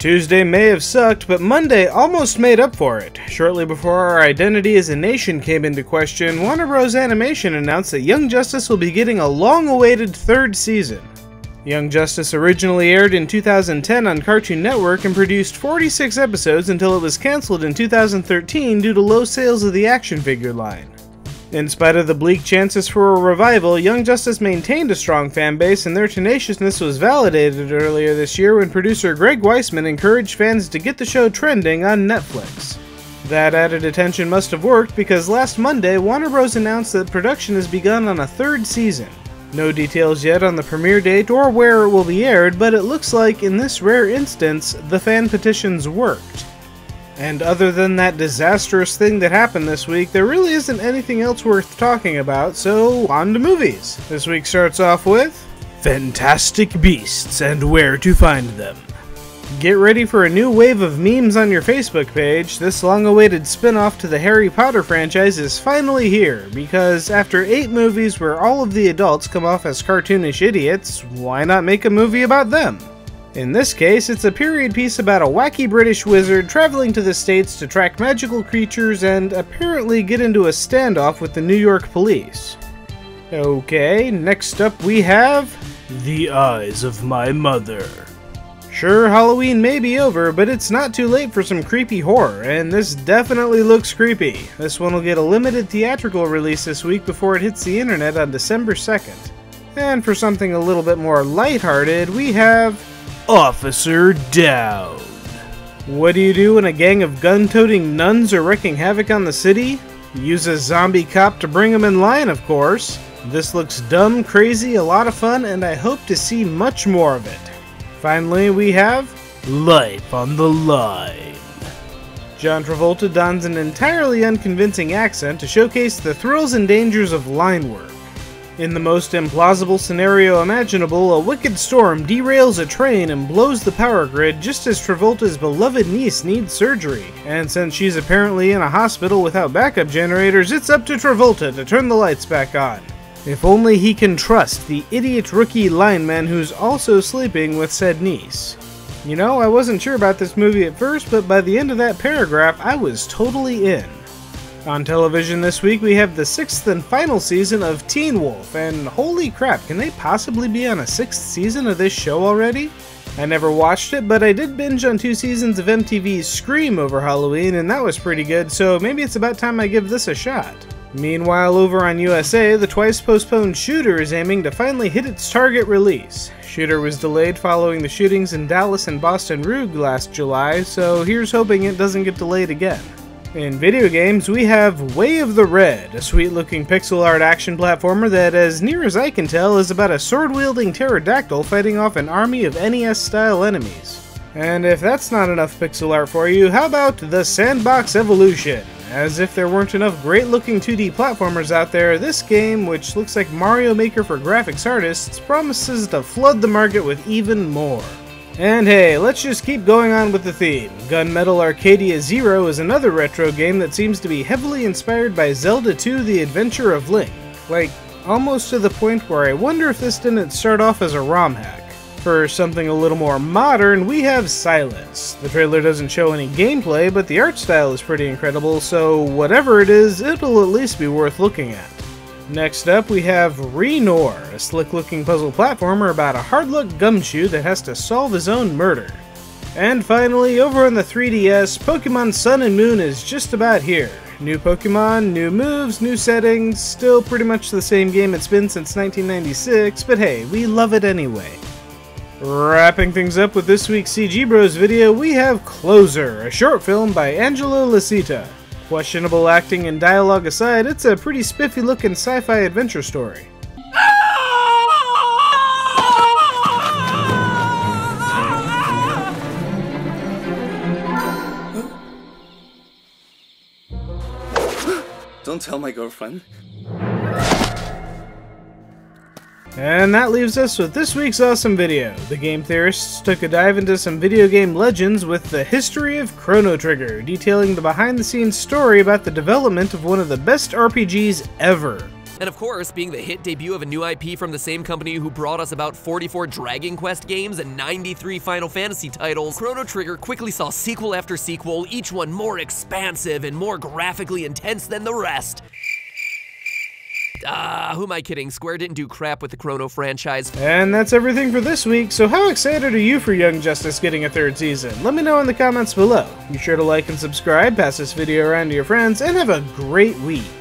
Tuesday may have sucked, but Monday almost made up for it. Shortly before our identity as a nation came into question, Warner Bros. Animation announced that Young Justice will be getting a long-awaited third season. Young Justice originally aired in 2010 on Cartoon Network and produced 46 episodes until it was cancelled in 2013 due to low sales of the action figure line. In spite of the bleak chances for a revival, Young Justice maintained a strong fanbase, and their tenaciousness was validated earlier this year when producer Greg Weissman encouraged fans to get the show trending on Netflix. That added attention must have worked, because last Monday, Warner Bros. Announced that production has begun on a third season. No details yet on the premiere date or where it will be aired, but it looks like, in this rare instance, the fan petitions worked. And other than that disastrous thing that happened this week, there really isn't anything else worth talking about, so on to movies. This week starts off with Fantastic Beasts and Where to Find Them. Get ready for a new wave of memes on your Facebook page. This long-awaited spin-off to the Harry Potter franchise is finally here, because after 8 movies where all of the adults come off as cartoonish idiots, why not make a movie about them? In this case, it's a period piece about a wacky British wizard traveling to the States to track magical creatures and apparently get into a standoff with the New York police. Okay, next up we have The Eyes of My Mother. Sure, Halloween may be over, but it's not too late for some creepy horror, and this definitely looks creepy. This one will get a limited theatrical release this week before it hits the internet on December 2nd. And for something a little bit more lighthearted, we have Officer Down. What do you do when a gang of gun-toting nuns are wreaking havoc on the city? Use a zombie cop to bring them in line, of course. This looks dumb, crazy, a lot of fun, and I hope to see much more of it. Finally, we have Life on the Line. John Travolta dons an entirely unconvincing accent to showcase the thrills and dangers of line work. In the most implausible scenario imaginable, a wicked storm derails a train and blows the power grid just as Travolta's beloved niece needs surgery. And since she's apparently in a hospital without backup generators, it's up to Travolta to turn the lights back on. If only he can trust the idiot rookie lineman who's also sleeping with said niece. You know, I wasn't sure about this movie at first, but by the end of that paragraph, I was totally in. On television this week, we have the 6th and final season of Teen Wolf, and holy crap, can they possibly be on a 6th season of this show already? I never watched it, but I did binge on 2 seasons of MTV's Scream over Halloween, and that was pretty good, so maybe it's about time I give this a shot. Meanwhile, over on USA, the twice-postponed Shooter is aiming to finally hit its target release. Shooter was delayed following the shootings in Dallas and Boston Rouge last July, so here's hoping it doesn't get delayed again. In video games, we have Way of the Red, a sweet-looking pixel art action platformer that, as near as I can tell, is about a sword-wielding pterodactyl fighting off an army of NES-style enemies. And if that's not enough pixel art for you, how about The Sandbox Evolution? As if there weren't enough great-looking 2D platformers out there, this game, which looks like Mario Maker for graphics artists, promises to flood the market with even more. And hey, let's just keep going on with the theme. Gunmetal Arcadia Zero is another retro game that seems to be heavily inspired by Zelda 2: The Adventure of Link. Like, almost to the point where I wonder if this didn't start off as a ROM hack. For something a little more modern, we have Silence. The trailer doesn't show any gameplay, but the art style is pretty incredible, so whatever it is, it'll at least be worth looking at. Next up, we have Renor, a slick-looking puzzle platformer about a hard-luck gumshoe that has to solve his own murder. And finally, over on the 3DS, Pokemon Sun and Moon is just about here. New Pokemon, new moves, new settings, still pretty much the same game it's been since 1996, but hey, we love it anyway. Wrapping things up with this week's CG Bros video, we have Closer, a short film by Angelo Lisita. Questionable acting and dialogue aside, it's a pretty spiffy looking sci-fi adventure story. Don't tell my girlfriend. And that leaves us with this week's awesome video. The Game Theorists took a dive into some video game legends with the history of Chrono Trigger, detailing the behind-the-scenes story about the development of one of the best RPGs ever. And of course, being the hit debut of a new IP from the same company who brought us about 44 Dragon Quest games and 93 Final Fantasy titles, Chrono Trigger quickly saw sequel after sequel, each one more expansive and more graphically intense than the rest. Who am I kidding? Square didn't do crap with the Chrono franchise. And that's everything for this week, so how excited are you for Young Justice getting a third season? Let me know in the comments below. Be sure to like and subscribe, pass this video around to your friends, and have a great week.